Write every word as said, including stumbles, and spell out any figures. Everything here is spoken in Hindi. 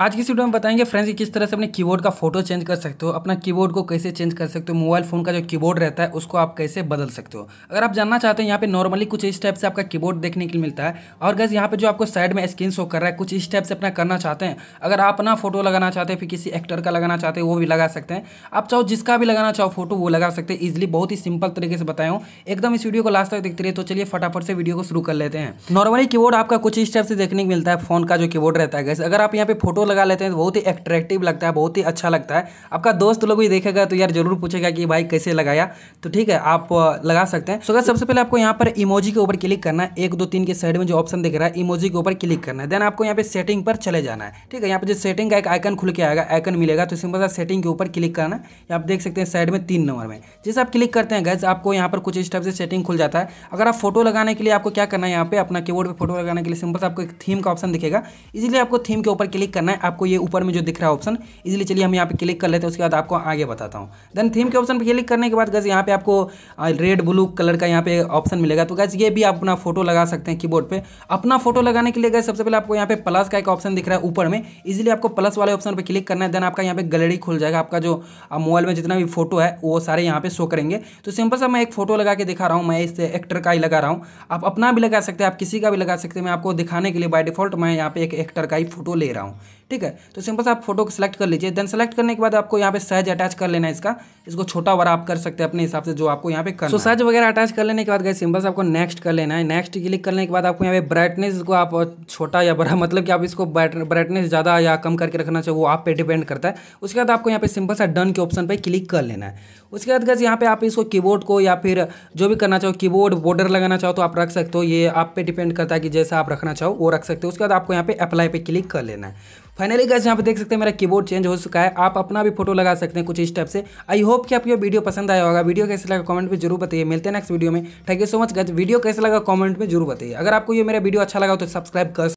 आज की इस वीडियो में बताएंगे फ्रेंड्स कि किस तरह से अपने कीबोर्ड का फोटो चेंज कर सकते हो, अपना कीबोर्ड को कैसे चेंज कर सकते हो, मोबाइल फ़ोन का जो कीबोर्ड रहता है उसको आप कैसे बदल सकते हो। अगर आप जानना चाहते हैं, यहाँ पे नॉर्मली कुछ इस टाइप से आपका कीबोर्ड देखने के लिए मिलता है और गाइस यहाँ पे जो आपको साइड में स्क्रीन शो कर रहा है कुछ इस टाइप से अपना करना चाहते हैं। अगर आप अपना फोटो लगाना चाहते हैं, फिर किसी एक्टर का लगाना चाहते हैं वो भी लगा सकते हैं, आप चाहो जिसका भी लगाना चाहो फोटो वो लगा सकते हैं ईजिली। बहुत ही सिंपल तरीके से बताया हूँ, एकदम इस वीडियो को लास्ट तक देखते रहिए। तो चलिए फटाफट से वीडियो को शुरू कर लेते हैं। नॉर्मली कीबोर्ड आपका कुछ इस टाइप से देखने को मिलता है, फोन का जो कीबोर्ड रहता है गाइस। अगर आप यहाँ पे फोटो लगा लेते हैं तो बहुत ही अट्रैक्टिव लगता है, बहुत ही अच्छा लगता है। आपका दोस्त लोग भी देखेगा तो यार जरूर पूछेगा कि भाई कैसे लगाया, तो ठीक है आप लगा सकते हैं। सो गाइस सबसे पहले आपको यहाँ पर इमोजी के ऊपर क्लिक करना है, एक दो तीन के साइड में जो ऑप्शन दिख रहा है इमोजी के ऊपर क्लिक करना है। देन आपको यहाँ पे सेटिंग पर चले जाना है, ठीक है। यहाँ पे जो सेटिंग का एक आइकन खुल के आएगा, आइकन मिलेगा, तो सिंपल सा सेटिंग के ऊपर क्लिक करना है। आप देख सकते हैं साइड में तीन नंबर में जैसे आप क्लिक करते हैं गाइस आपको यहाँ पर कुछ इस टाइप से सेटिंग खुल जाता है। अगर आप फोटो लगाने के लिए आपको क्या करना है, यहाँ पे अपना कीबोर्ड पे फोटो लगाने के लिए सिंपल सा आपको एक थीम का ऑप्शन दिखेगा, इसीलिए आपको थीम के ऊपर क्लिक करना है। आपको ये ऊपर में जो दिख रहा है ऑप्शन, इजीली चलिए हम यहाँ पे क्लिक कर लेते हैं, उसके बाद आपको आगे बताता हूँ। देन थीम के ऑप्शन पे क्लिक करने के बाद गाइस यहाँ पे आपको रेड ब्लू कलर का यहाँ पे ऑप्शन मिलेगा, तो गाइस ये भी आप अपना फोटो लगा सकते हैं कीबोर्ड पे। अपना फोटो लगाने के लिए गाइस सबसे पहले आपको यहाँ पे प्लस का एक ऑप्शन दिख रहा है ऊपर में, इजीली आपको प्लस वाले ऑप्शन पर क्लिक करना है। देन आपका यहाँ पे गैलरी खुल जाएगा, आपका जो मोबाइल में जितना भी फोटो है वो सारे यहाँ पे शो करेंगे। तो सिंपल सा मैं एक फोटो लगा के दिखा रहा हूँ, मैं इस एक्टर का ही लगा रहा हूँ, आप अपना भी लगा सकते हैं, आप किसी का भी लगा सकते हैं। मैं आपको दिखाने के लिए बाय डिफॉल्ट मैं यहाँ पे एक एक्टर का ही फोटो ले रहा हूँ, ठीक है। तो सिंपल से आप फोटो को सिलेक्ट कर लीजिए। देन सेलेक्ट करने के बाद आपको यहाँ पे साइज अटैच कर लेना है इसका, इसको छोटा बड़ा आप कर सकते हैं अपने हिसाब से जो आपको यहाँ पे करना है। सो साइज वगैरह अटैच कर लेने के बाद गाइस सिंपल से आपको नेक्स्ट कर लेना है। नेक्स्ट क्लिक करने के बाद आपको यहाँ पे ब्राइटनेस को आप छोटा या बड़ा, मतलब कि आप इसको ब्राइटनेस ज़्यादा या कम करके रखना चाहिए वो आप पे डिपेंड करता है। उसके बाद आपको यहाँ पे सिंपल सा डन के ऑप्शन पर क्लिक कर लेना है। उसके बाद गाइस यहाँ पे आप इसको कीबोर्ड को या फिर जो भी करना चाहो, कीबोर्ड बॉर्डर लगाना चाहो तो आप रख सकते हो, ये आप पे डिपेंड करता है कि जैसा आप रखना चाहो वो रख सकते हो। उसके बाद आपको यहाँ पे अप्लाई पे क्लिक कर लेना है। फाइनली गाइस यहाँ पे देख सकते हैं मेरा कीबोर्ड चेंज हो चुका है, आप अपना भी फोटो लगा सकते हैं कुछ इस टाइप से। आई होप कि आपको वीडियो पसंद आया होगा, वीडियो कैसे लगा कमेंट में जरूर बताइए। मिलते हैं नेक्स्ट वीडियो में। Thank you so much guys, video कैसे लगा कमेंट में जरूर बताइए। अगर आपको ये मेरा वीडियो अच्छा लगा तो सब्सक्राइब कर